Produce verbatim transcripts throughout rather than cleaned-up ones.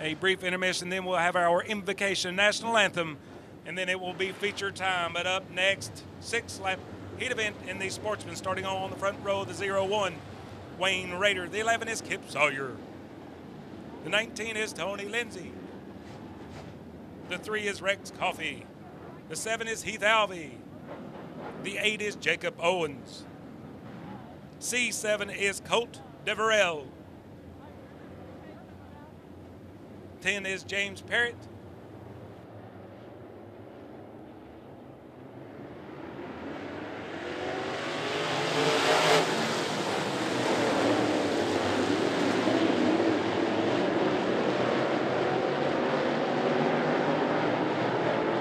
A brief intermission, then we'll have our invocation national anthem, and then it will be feature time. But up next, six-lap heat event in the Sportsman, starting on the front row, the zero one, Wayne Raider. The eleven is Kip Sawyer. The nineteen is Tony Lindsay. The three is Rex Coffee. The seven is Heath Alvey. The eight is Jacob Owens. C seven is Colt Deverell. ten is James Parrott.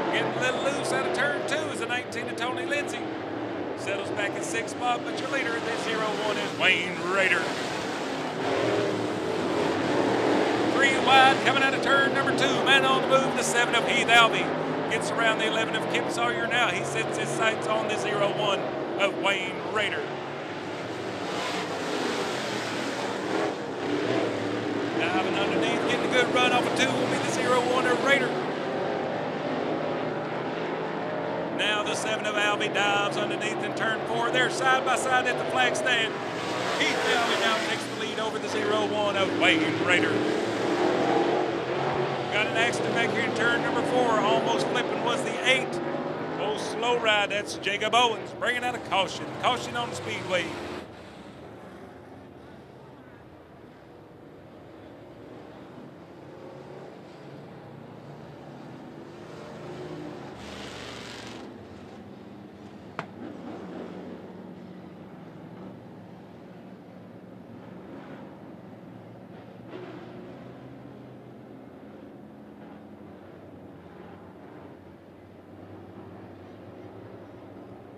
Getting a little loose out of turn two is the nineteen to Tony Lindsay. Settles back in sixth spot, but your leader in this zero one is Wayne Raider. Wide, coming out of turn number two, man on the move, the seven of Heath Alvey. Gets around the eleven of Kip Sawyer now. He sets his sights on the zero one of Wayne Raider. Diving underneath, getting a good run off of two will be the zero one of Raider. Now the seven of Alvey dives underneath in turn four. They're side by side at the flag stand. Heath Alvey now takes the lead over the zero one of Wayne Raider. Got an accident back here in turn number four. Almost flipping was the eight. Oh, slow ride. That's Jacob Owens bringing out a caution. Caution on the speedway.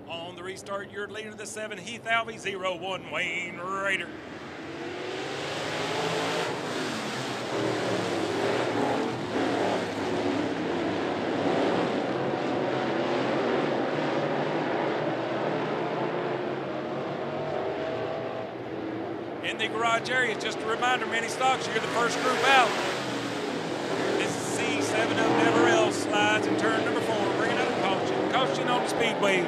On the restart, your leader, the seven, Heath Alvey, zero one, Wayne Raider. In the garage area, just a reminder, many stocks, you're the first group out. This is C seven of Deverell, slides in turn number four, bringing out a caution. Caution on the speedway.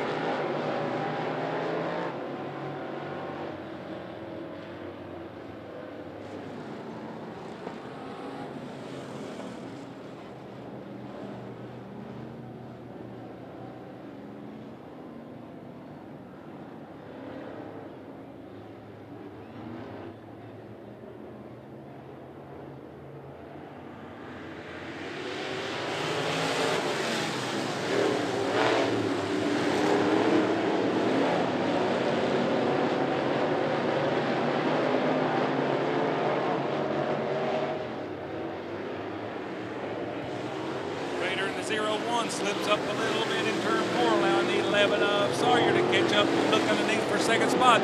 zero one slips up a little bit in turn four, allowing the eleven of Sawyer to catch up and look underneath for second spot.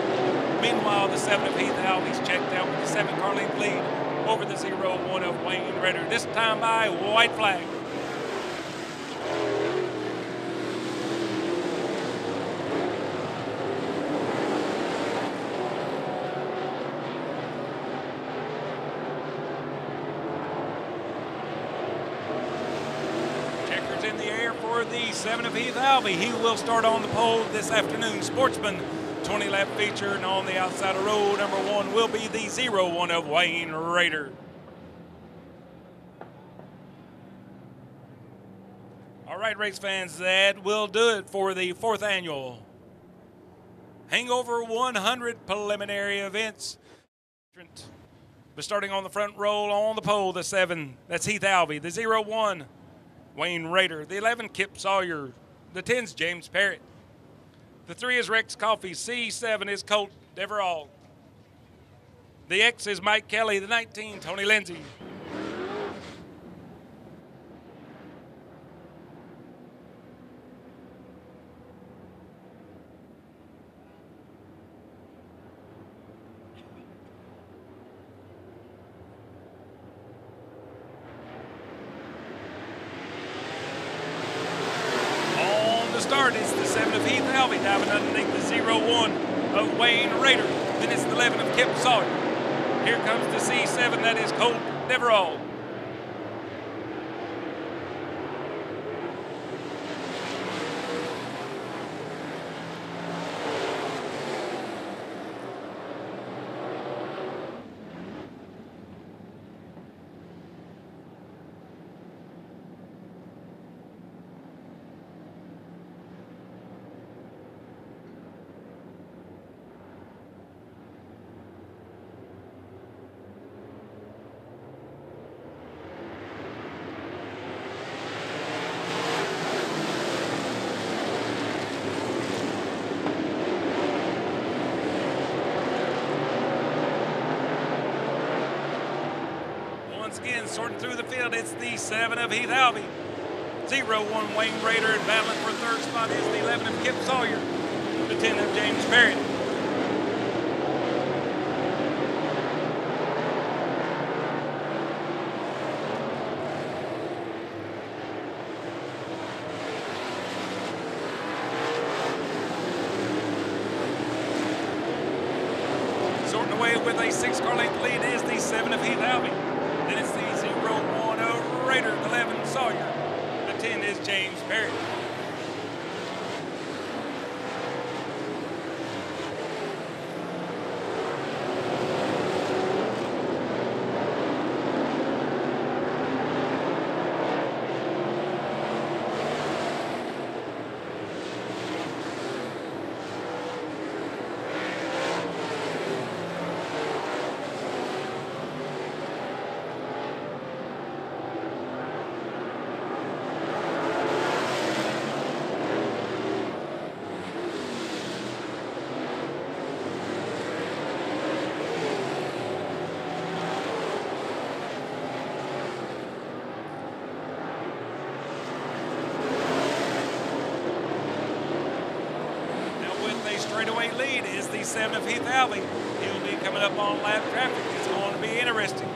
Meanwhile, the seven of Heath Alvey's checked out with the seven car length lead over the zero one of Wayne Raider. This time by white flag. In the air for the seven of Heath Alvey. He will start on the pole this afternoon. Sportsman twenty lap feature, and on the outside of row number one will be the zero one of Wayne Raider. All right, race fans, that will do it for the fourth annual Hangover one hundred preliminary events. But starting on the front row on the pole, the seven, that's Heath Alvey, the zero one. Wayne Raider. The eleven, Kip Sawyer. The ten's James Parrott. The three is Rex Coffee. C seven is Colt Deverell. The X is Mike Kelly. The nineteen, Tony Lindsay. Start is the seven of Heath Alvey diving underneath the zero one of Wayne Raider. Then it's the eleven of Kip Sawyer. Here comes the C seven, that is Colt Deverell. Again, sorting through the field, it's the seven of Heath Alvey. zero one Wayne Raider, and battling for third spot is the eleven of Kip Sawyer. The ten of James Parrott. Sorting away with a six-car length lead is the seven of Heath Alvey. Then it's the zero one of Raider, the eleven Sawyer. The ten is James Parrott. Straightaway lead is the seven of Heath Alvey. He'll be coming up on lap traffic. It's going to be interesting.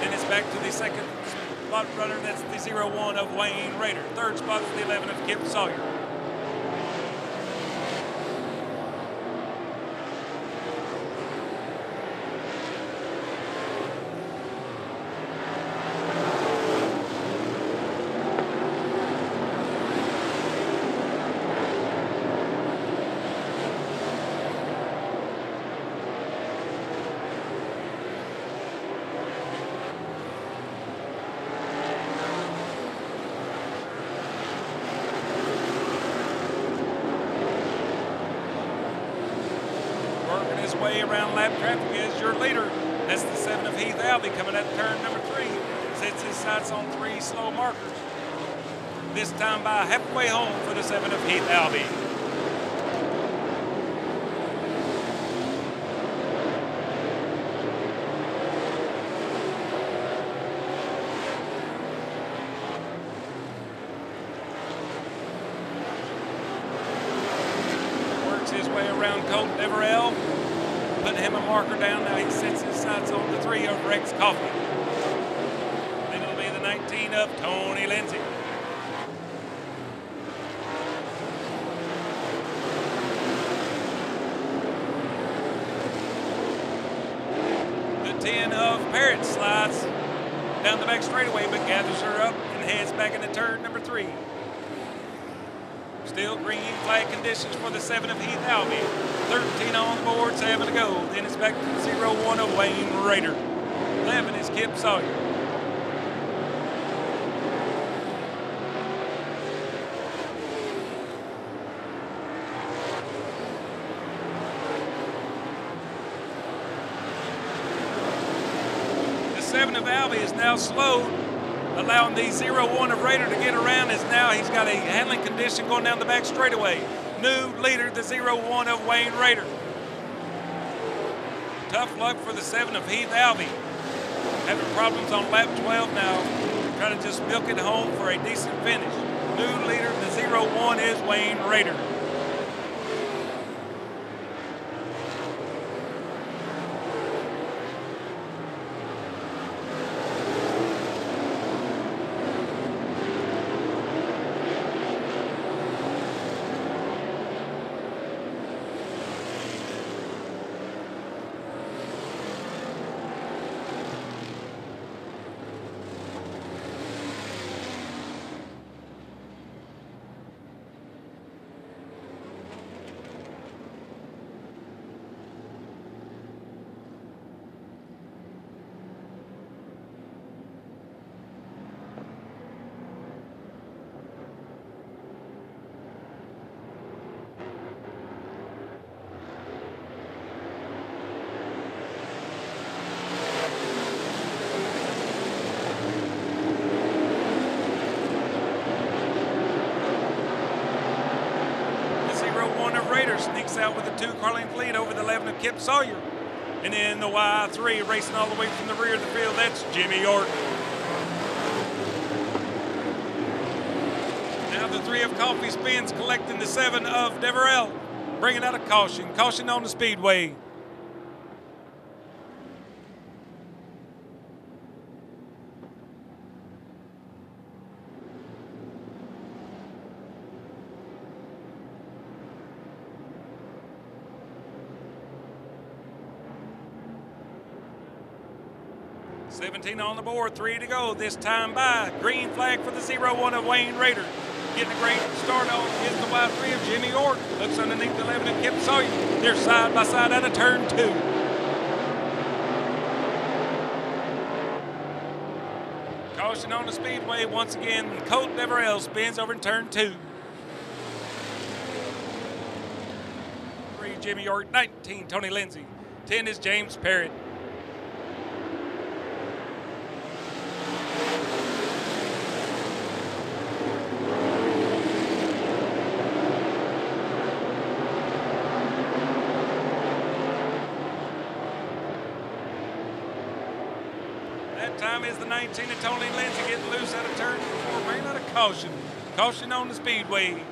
Then it's back to the second spot runner. That's the zero one of Wayne Raider. Third spot is the eleven of Kip Sawyer. Way around lap traffic is your leader. That's the seven of Heath Alvey coming up turn number three. Sets his sights on three slow markers. This time by halfway home for the seven of Heath Alvey. Works his way around Colt Deverell. Put him a marker down. Now he sets his sights on the three of Rex Coffee. Then it'll be the nineteen of Tony Lindsay. The ten of Parrott slides down the back straightaway, but gathers her up and heads back into turn number three. Still green flag conditions for the seven of Heath Alvey. thirteen on the board, seven to go. Then it's back to the zero one of Wayne Raider. eleven is Kip Sawyer. The seven of Alvey is now slowed, allowing the zero one of Raider to get around, as now he's got a handling condition going down the back straightaway. New leader, the zero one of Wayne Raider. Tough luck for the seven of Heath Alvey. Having problems on lap twelve now, trying to just milk it home for a decent finish. New leader, the zero one is Wayne Raider. Raider sneaks out with a two car length lead over the eleven of Kip Sawyer. And then the Y three racing all the way from the rear of the field, that's Jimmy York. Now the three of Coffee spins, collecting the seven of Deverell, bringing out a caution. Caution on the speedway. seventeen on the board, three to go. This time by, green flag for the zero one of Wayne Raider. Getting a great start on is the Y three of Jimmy York. Looks underneath the eleven of Kip Sawyer. They're side by side out of turn two. Caution on the speedway once again. Colt Deverell spins over in turn two. Three, Jimmy York. nineteen, Tony Lindsay. ten is James Parrott. That time is the nineteen of Tony Lindsay getting loose out of turn four, bringing out a caution. Caution on the speedway.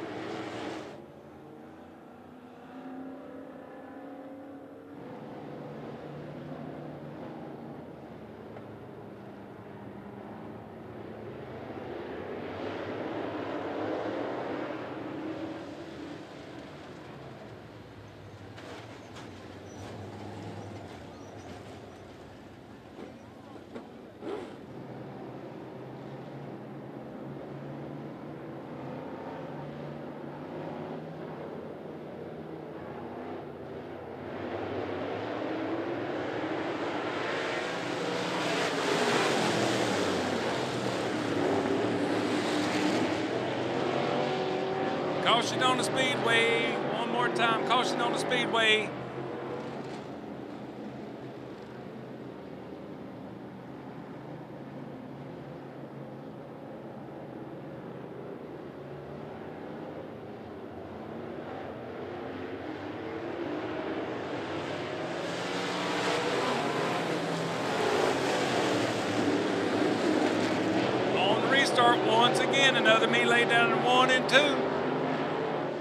Caution on the speedway. One more time. Caution on the speedway. On the restart once again, another melee down in one and two.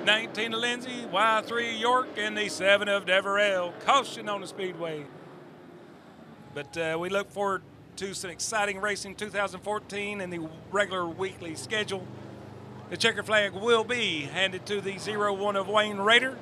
nineteen to Lindsay, Y three York, and the seven of Deverell. Caution on the speedway. But uh, we look forward to some exciting racing two thousand fourteen and the regular weekly schedule. The checker flag will be handed to the zero one of Wayne Raider.